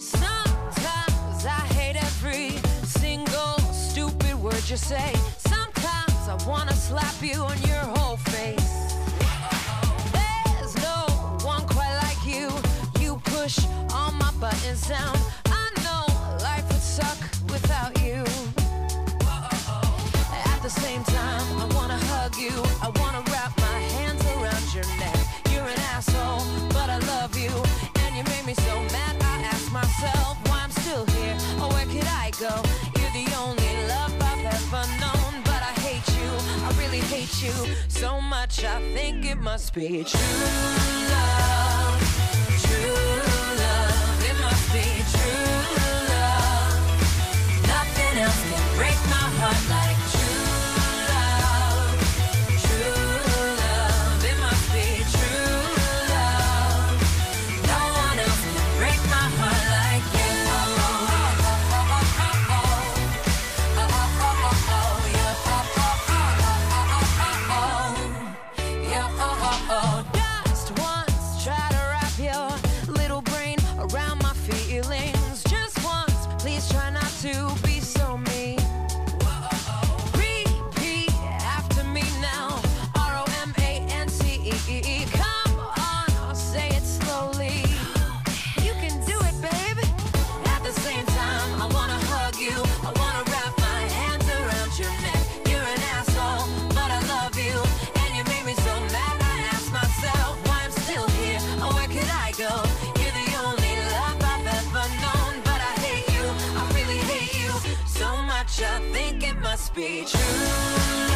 Sometimes I hate every single stupid word you say. Sometimes I wanna slap you on your whole face. There's no one quite like you. You push all my buttons down. I know life would suck without you. At the same time, I wanna hug you. I wanna wrap my hands around your neck. You're an asshole, but I love you. And you made me so mad, I asked myself why I'm still here. Oh, where could I go? You're the only love I've ever known. But I hate you, I really hate you. So much I think it must be true love. True love, it must be true love. Nothing else can break my heart like true love. I think it must be true.